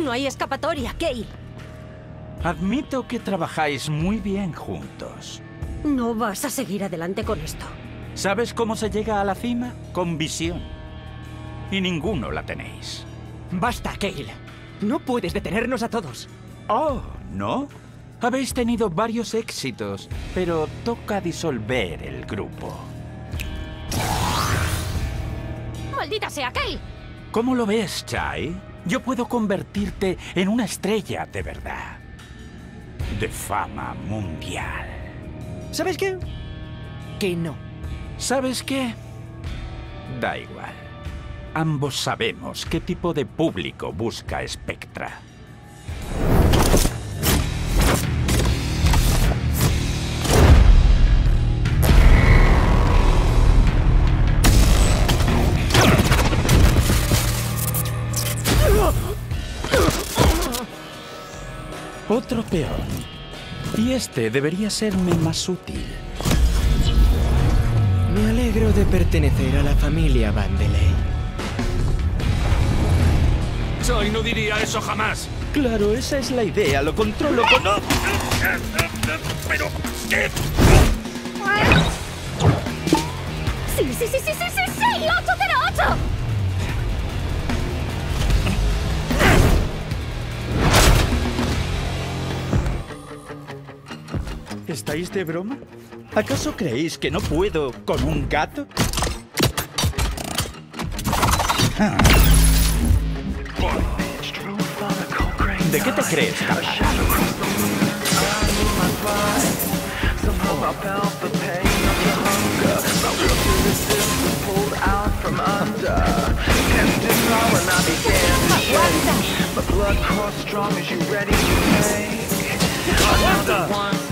No hay escapatoria, Kay. Admito que trabajáis muy bien juntos. No vas a seguir adelante con esto. ¿Sabes cómo se llega a la cima? Con visión. Y ninguno la tenéis. Basta, Kay. No puedes detenernos a todos. Oh, ¿no? Habéis tenido varios éxitos, pero toca disolver el grupo. ¡Maldita sea, Kay! ¿Cómo lo ves, Chai? Yo puedo convertirte en una estrella de verdad. De fama mundial. ¿Sabes qué? Que no. ¿Sabes qué? Da igual. Ambos sabemos qué tipo de público busca Spectra. Otro peón. Y este debería serme más útil. Me alegro de pertenecer a la familia Vandelay. Chai no diría eso jamás. Claro, esa es la idea. Lo controlo con... ¡No! ¡Pero qué! ¡Sí! ¡808! ¿Estáis de broma? ¿Acaso creéis que no puedo con un gato? ¿De qué te crees, capaz? ¡Aguanta!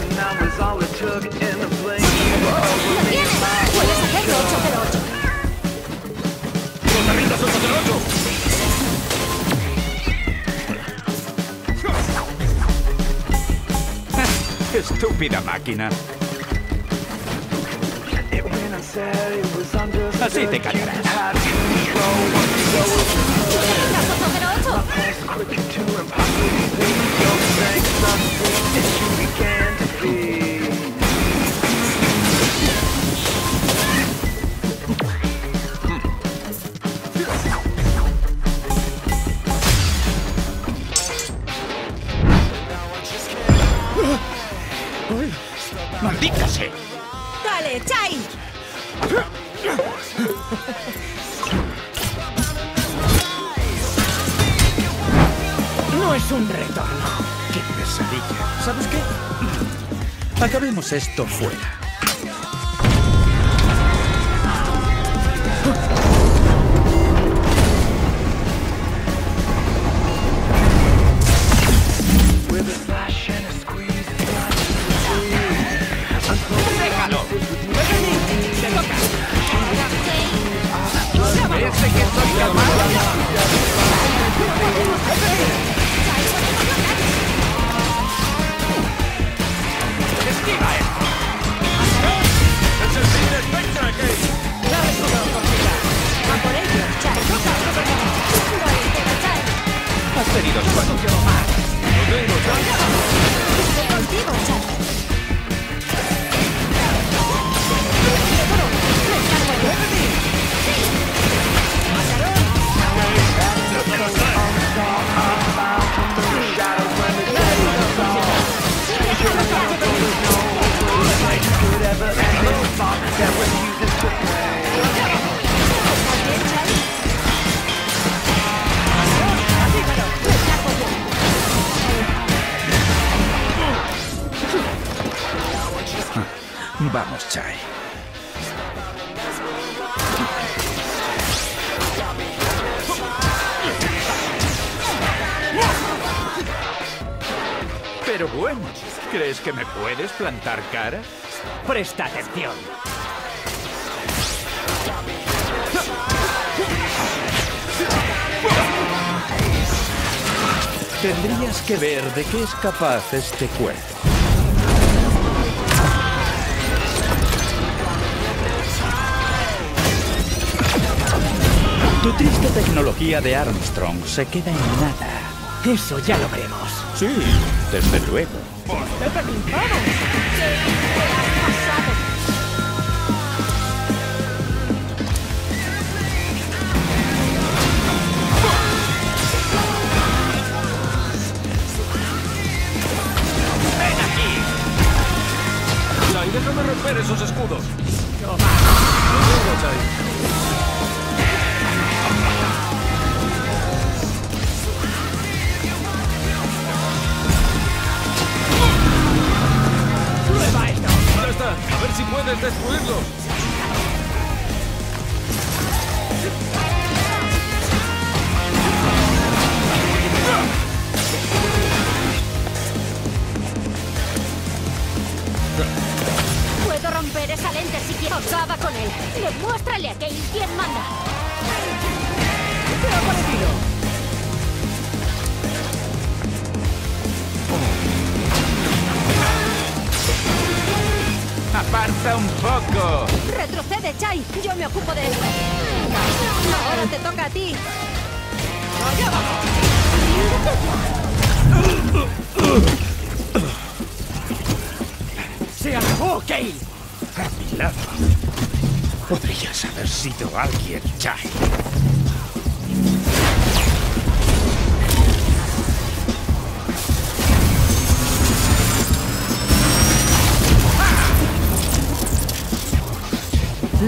Estúpida máquina. Así te callarás. ¡Maldita sea! ¡Dale, Chai! No es un retorno. ¡Qué pesadilla! ¿Sabes qué? Acabemos esto fuera. Vamos, Chai. Pero bueno, ¿crees que me puedes plantar cara? Presta atención. Tendrías que ver de qué es capaz este cuerpo. Tu triste tecnología de Armstrong se queda en nada. Eso ya lo veremos. Sí, desde luego. ¡Peppermint, vamos! ¡Sí, te lo has pasado! Chai, déjame romper esos escudos. No, va. Lo tengo, Chai. ¡Prueba esto! Ahora está. A ver si puedes destruirlos. Puedo romper esa lente si quiero. Acaba con él. Demuéstrale a Kale quién manda. ¿Qué ha parecido? Aparta un poco. Retrocede, Chai. Yo me ocupo de esto. Ahora te toca a ti. ¡Allá vamos! ¡Se acabó, Kale! A mi lado. Podrías haber sido alguien, Chai.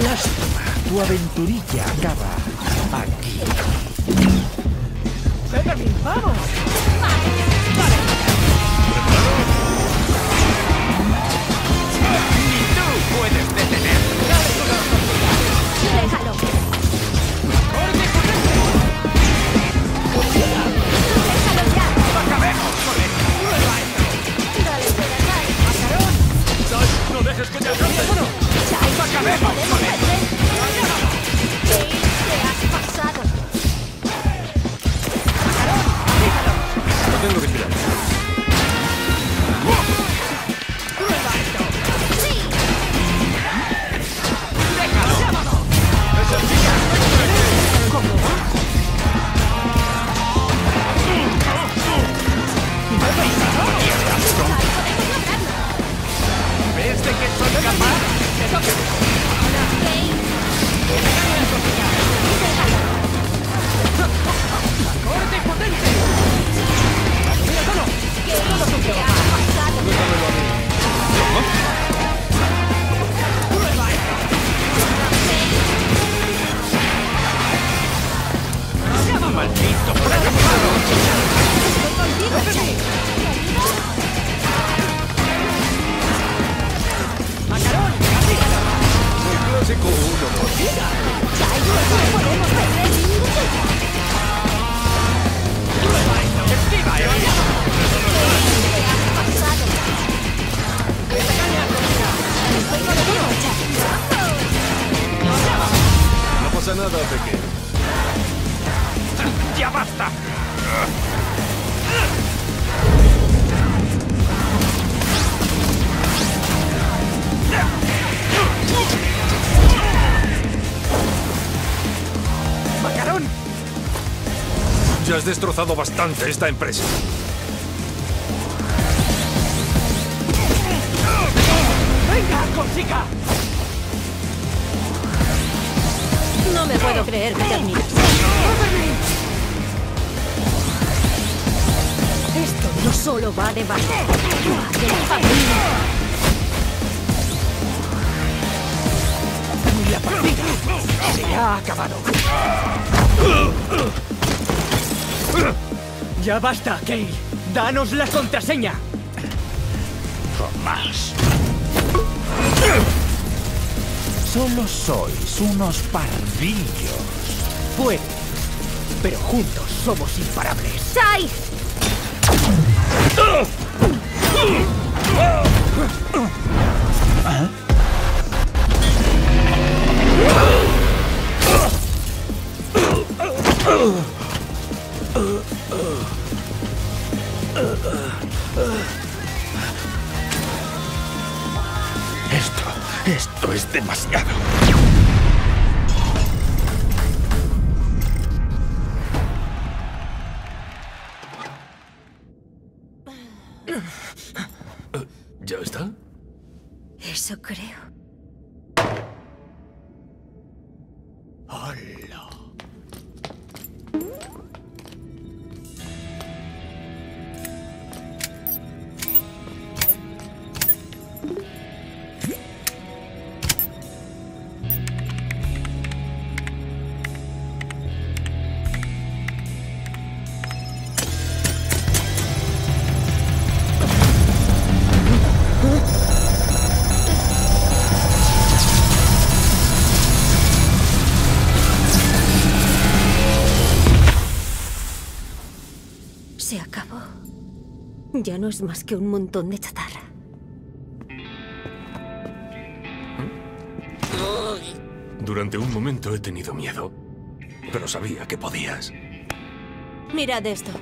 Lástima, tu aventurilla acaba aquí. ¡Peppermint, vamos! ¡Puedes detener! ¡Déjalo! ¡Corre, corre! ¡Déjalo ya! ¡Acabemos con él! ¡Dale, espera, Chai! ¡Macarón! ¡Chai, no dejes que te atrapen! ¡Chai, acabemos con él! ¡Chai, te has pasado! ¡Macarón, déjalo! No tengo que tirar. ¿Desde que soy capaz? ¡Te toca! ¡Hola, Kale! ¡Déjame la copia! ¡Déjalo! ¡Corte potente! ¡Mira, solo! ¡Que no lo funciona! ¡Déjamelo a mí! ¡Prueba esto! ¡Llama, maldito! ¡Fracasado! ¡Estoy contigo, Kale! ¡Clásico 1! ¡Chai, no podemos perder! ¡Esquiva, eh! ¡Te has pasado! ¡No pasa nada, pequeño! ¡Ya basta! ¡Macarón! Ya has destrozado bastante esta empresa. ¡Venga, consiga! No me puedo creer que terminas. Esto no solo va de baja. La partida se ha acabado. Ya basta, Kale. Danos la contraseña. Tomás. Solo sois unos pardillos. Puede, pero juntos somos imparables. ¡Chai! ¿Ah? Esto es demasiado. Eso creo. ¡Hola! Se acabó. Ya no es más que un montón de chatarra. Durante un momento he tenido miedo, pero sabía que podías. Mirad esto.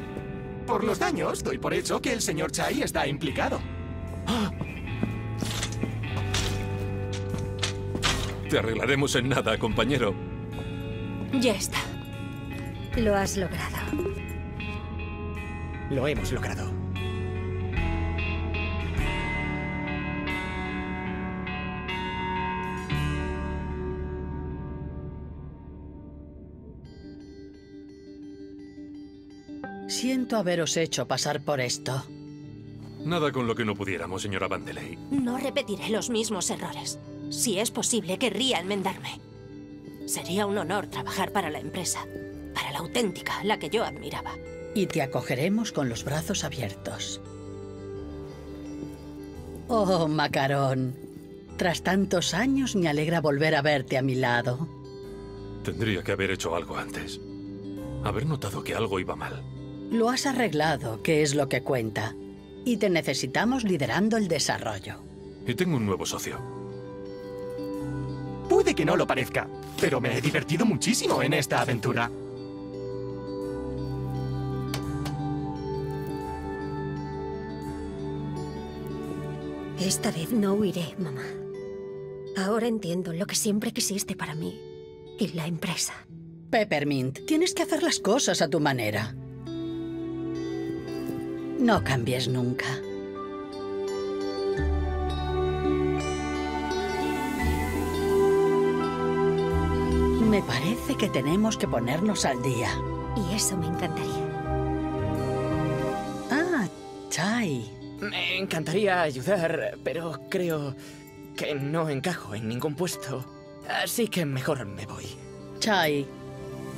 Por los daños, doy por hecho que el señor Chai está implicado. Te arreglaremos en nada, compañero. Ya está. Lo has logrado. Lo hemos logrado. Siento haberos hecho pasar por esto. Nada con lo que no pudiéramos, señora Vandelay. No repetiré los mismos errores. Si es posible, querría enmendarme. Sería un honor trabajar para la empresa, para la auténtica, la que yo admiraba. Y te acogeremos con los brazos abiertos. Oh, Macarón. Tras tantos años me alegra volver a verte a mi lado. Tendría que haber hecho algo antes. Haber notado que algo iba mal. Lo has arreglado, que es lo que cuenta. Y te necesitamos liderando el desarrollo. Y tengo un nuevo socio. Puede que no lo parezca, pero me he divertido muchísimo en esta aventura. Esta vez no huiré, mamá. Ahora entiendo lo que siempre quisiste para mí y la empresa. Peppermint, tienes que hacer las cosas a tu manera. No cambies nunca. Me parece que tenemos que ponernos al día. Y eso me encantaría. Ah, Chai. Me encantaría ayudar, pero creo que no encajo en ningún puesto, así que mejor me voy. Chai,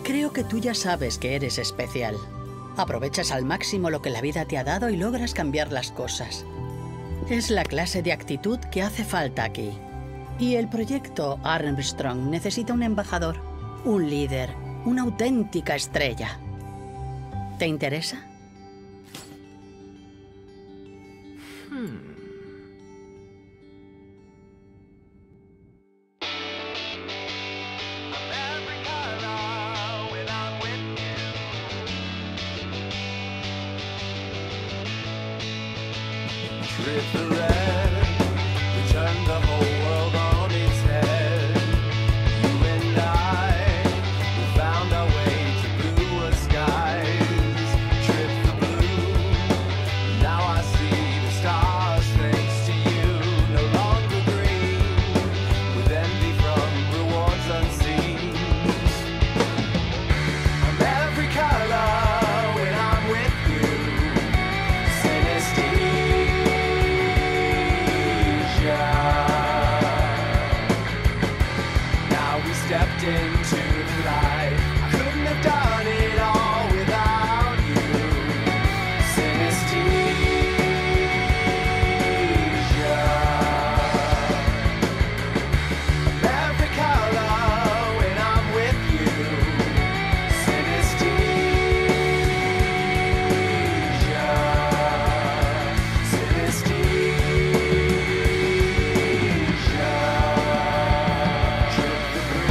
creo que tú ya sabes que eres especial. Aprovechas al máximo lo que la vida te ha dado y logras cambiar las cosas. Es la clase de actitud que hace falta aquí. Y el proyecto Armstrong necesita un embajador, un líder, una auténtica estrella. ¿Te interesa? With the red, we turn the whole world on its head. You and I, we found our way to bluer skies. Trip the blue, now I see the stars thanks to you. No longer green, with envy from rewards unseen. I'm every color when I'm with you. Synesthesia. Stepped into the light. I couldn't have done it all without you. Synesthesia. Every color when I'm with you. Synesthesia. Synesthesia. Trip the green.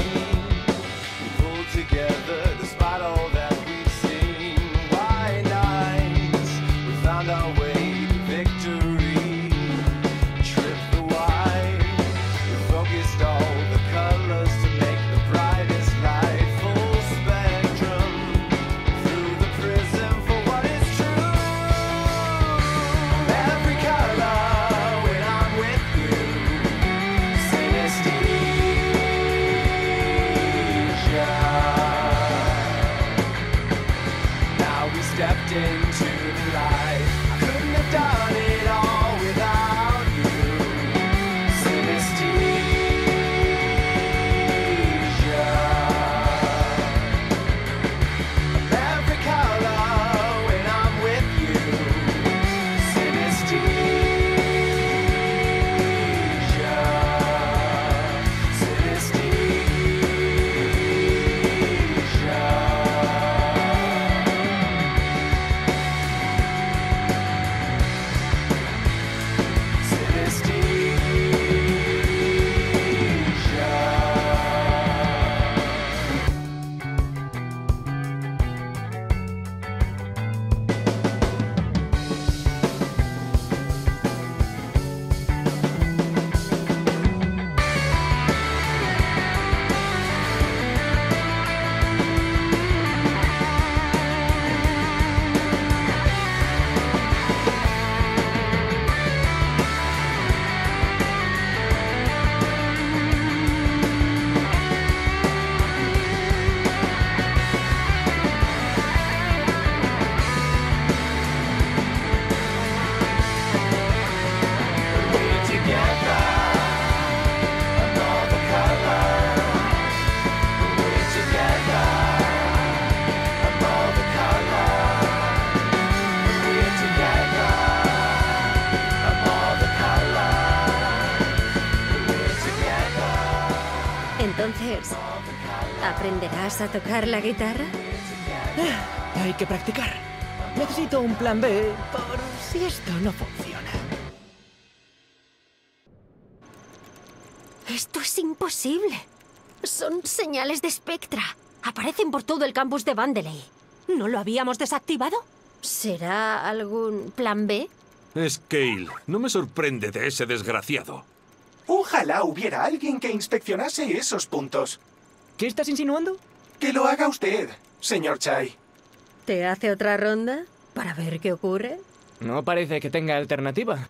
Myers. ¿Aprenderás a tocar la guitarra? Hay que practicar. Necesito un plan B por si esto no funciona. Esto es imposible. Son señales de Spectra. Aparecen por todo el campus de Vandelay. ¿No lo habíamos desactivado? ¿Será algún plan B? Scale, no me sorprende de ese desgraciado. Ojalá hubiera alguien que inspeccionase esos puntos. ¿Qué estás insinuando? Que lo haga usted, señor Chai. ¿Te hace otra ronda para ver qué ocurre? No parece que tenga alternativa.